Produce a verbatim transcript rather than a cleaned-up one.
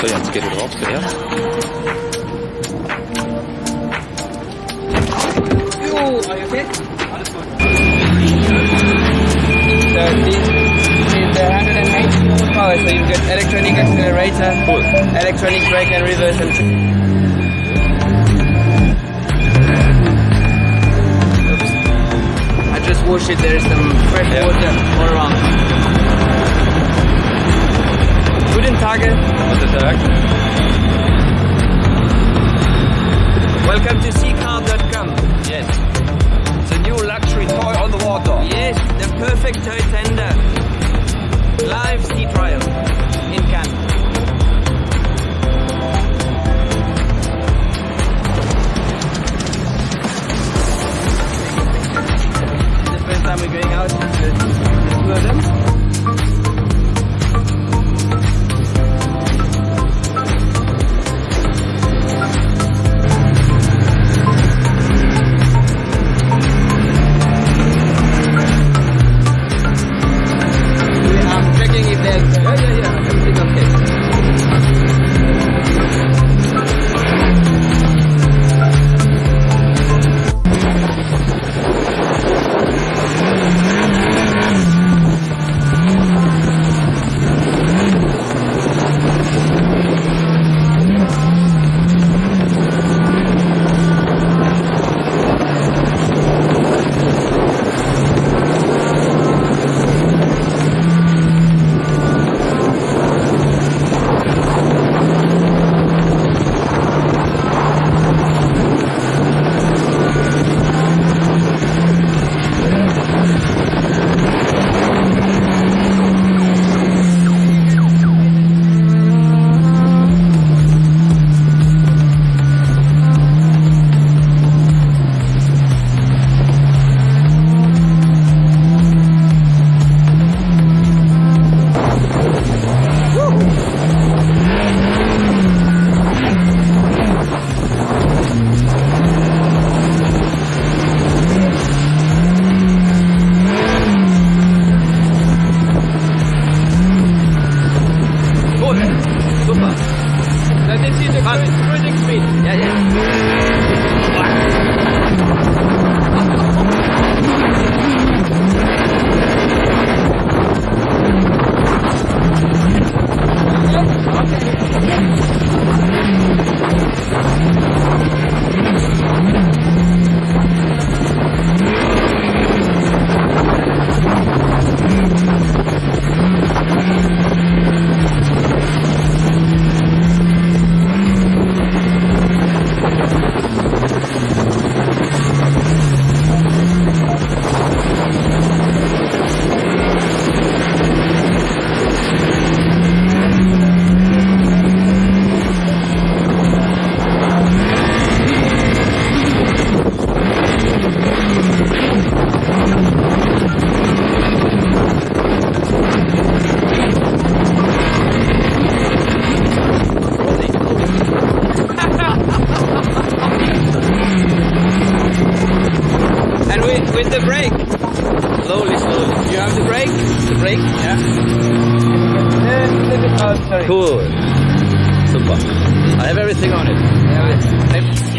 så ønsker du opp det. Jo, er jeg fint? Alles godt. So this is the one hundred eighty horsepower, so you get electronic accelerator, electronic brake and reverse and... Just wash it, there is some fresh yeah. water all around. Guten Tag. Guten Tag. Welcome to SeaCar dot com. Yes. The new luxury toy on the water. Yes, the perfect toy tender. Live sea trial in Cannes. We're going out to the two of them. Cool. Super. I have everything on it. Yeah.